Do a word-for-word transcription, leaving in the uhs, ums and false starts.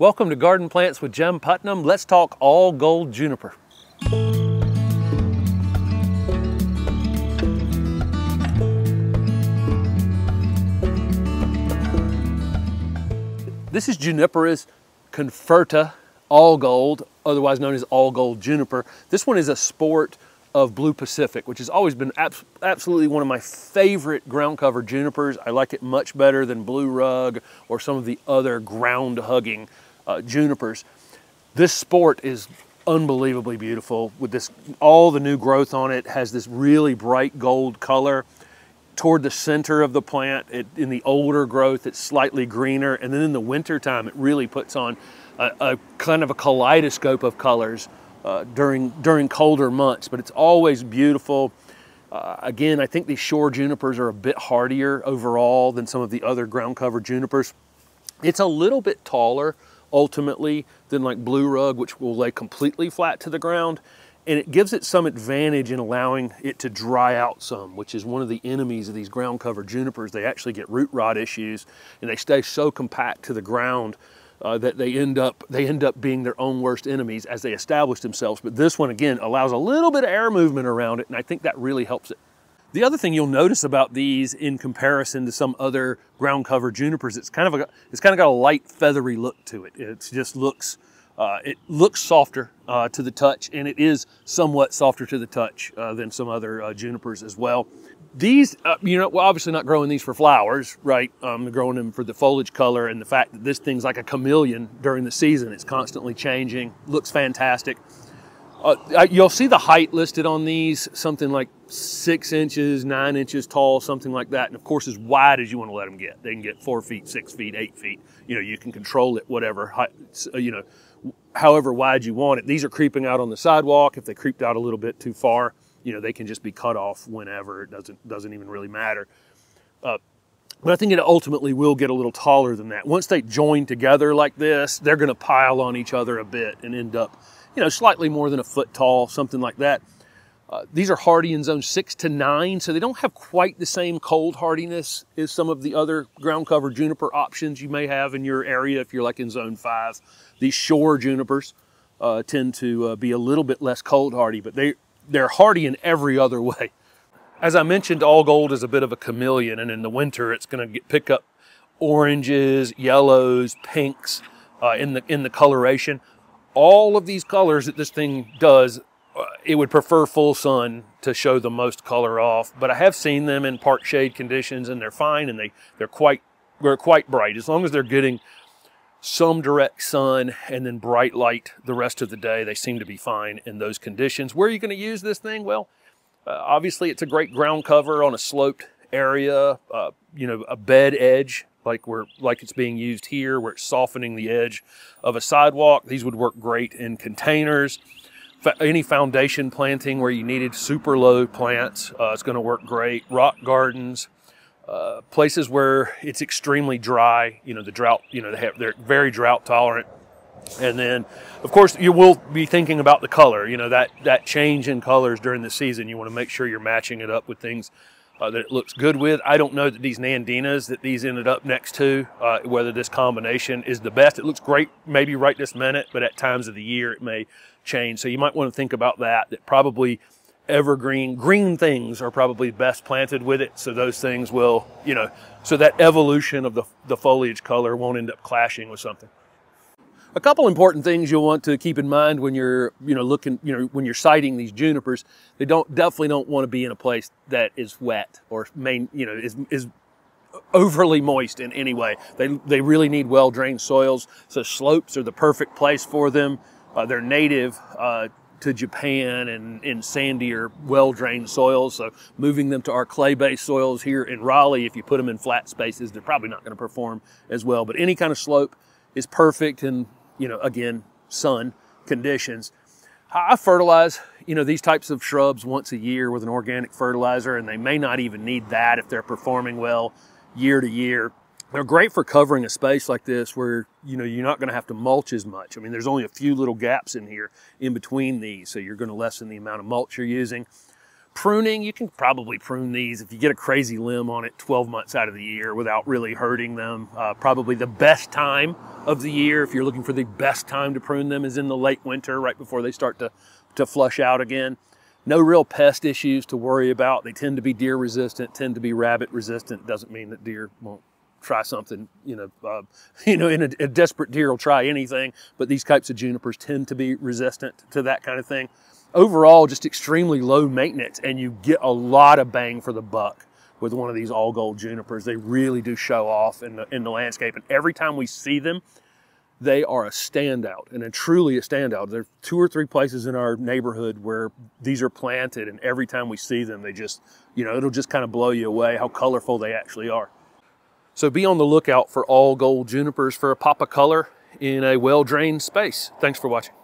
Welcome to Garden Plants with Jim Putnam. Let's talk all gold juniper. This is Juniperus conferta, all gold, otherwise known as all gold juniper. This one is a sport of Blue Pacific, which has always been abs absolutely one of my favorite ground cover junipers. I like it much better than Blue Rug or some of the other ground hugging uh, junipers. This sport is unbelievably beautiful with this, all the new growth on it has this really bright gold color. Toward the center of the plant, it, in the older growth, it's slightly greener. And then in the winter time, it really puts on a, a kind of a kaleidoscope of colors Uh, during during colder months, but it's always beautiful. Uh, again, I think these shore junipers are a bit hardier overall than some of the other ground cover junipers. It's a little bit taller ultimately than like Blue Rug, which will lay completely flat to the ground, and it gives it some advantage in allowing it to dry out some, which is one of the enemies of these ground cover junipers. They actually get root rot issues, and they stay so compact to the ground Uh, that they end up they end up being their own worst enemies as they establish themselves. But this one, again, allows a little bit of air movement around it, and I think that really helps it. The other thing you'll notice about these in comparison to some other ground cover junipers, it's kind of a, it's kind of got a light feathery look to it. It just looks uh, it looks softer uh, to the touch, and it is somewhat softer to the touch uh, than some other uh, junipers as well. These, uh, you know, we're obviously not growing these for flowers, right? Um, they're growing them for the foliage color and the fact that this thing's like a chameleon during the season. It's constantly changing, looks fantastic. Uh, you'll see the height listed on these, something like six inches, nine inches tall, something like that. And of course, as wide as you want to let them get. They can get four feet, six feet, eight feet. You know, you can control it, whatever, you know, however wide you want it. These are creeping out on the sidewalk. If they creeped out a little bit too far, you know, they can just be cut off whenever. It doesn't doesn't even really matter. Uh, but I think it ultimately will get a little taller than that. Once they join together like this, they're going to pile on each other a bit and end up, you know, slightly more than a foot tall, something like that. Uh, these are hardy in zone six to nine, so they don't have quite the same cold hardiness as some of the other ground cover juniper options you may have in your area if you're like in zone five. These shore junipers uh, tend to uh, be a little bit less cold hardy, but they They're hardy in every other way. As I mentioned, all gold is a bit of a chameleon, and in the winter it's going to pick up oranges, yellows, pinks uh, in the in the coloration. All of these colors that this thing does, uh, it would prefer full sun to show the most color off. But I have seen them in park shade conditions, and they're fine, and they they're quite they're quite bright as long as they're getting some direct sun and then bright light the rest of the day. They seem to be fine in those conditions. Where are you going to use this thing? Well, uh, obviously it's a great ground cover on a sloped area, uh, you know, a bed edge like we're like it's being used here, where it's softening the edge of a sidewalk. These would work great in containers. Any foundation planting where you needed super low plants, uh, it's going to work great. Rock gardens. Uh, places where it's extremely dry, you know, the drought, you know, they have, they're very drought tolerant. And then, of course, you will be thinking about the color, you know, that, that change in colors during the season. You want to make sure you're matching it up with things uh, that it looks good with. I don't know that these Nandinas that these ended up next to, uh, whether this combination is the best. It looks great maybe right this minute, but at times of the year it may change. So you might want to think about that, that probably evergreen green things are probably best planted with it, so those things will, you know, so that evolution of the, the foliage color won't end up clashing with something. A couple important things you'll want to keep in mind when you're, you know, looking, you know, when you're sighting these junipers, they don't definitely don't want to be in a place that is wet or main, you know, is is overly moist in any way. They they really need well drained soils, so slopes are the perfect place for them. Uh, they're native Uh, to Japan and in sandier, well-drained soils. So moving them to our clay-based soils here in Raleigh, if you put them in flat spaces, they're probably not going to perform as well. But any kind of slope is perfect in, you know, again, sun conditions. I fertilize, you know, these types of shrubs once a year with an organic fertilizer, and they may not even need that if they're performing well year to year. They're great for covering a space like this where, you know, you're not going to have to mulch as much. I mean, there's only a few little gaps in here in between these, so you're going to lessen the amount of mulch you're using. Pruning, you can probably prune these if you get a crazy limb on it twelve months out of the year without really hurting them. Uh, probably the best time of the year, if you're looking for the best time to prune them, is in the late winter, right before they start to, to flush out again. No real pest issues to worry about. They tend to be deer resistant, tend to be rabbit resistant. Doesn't mean that deer won't try something, you know, uh, you know, in a, a desperate deer will try anything, but these types of junipers tend to be resistant to that kind of thing. Overall, just extremely low maintenance, and you get a lot of bang for the buck with one of these all gold junipers. They really do show off in the, in the landscape, and every time we see them, they are a standout, and a truly a standout. There are two or three places in our neighborhood where these are planted, and every time we see them, they just, you know, it'll just kind of blow you away how colorful they actually are. So be on the lookout for all gold junipers for a pop of color in a well-drained space. Thanks for watching.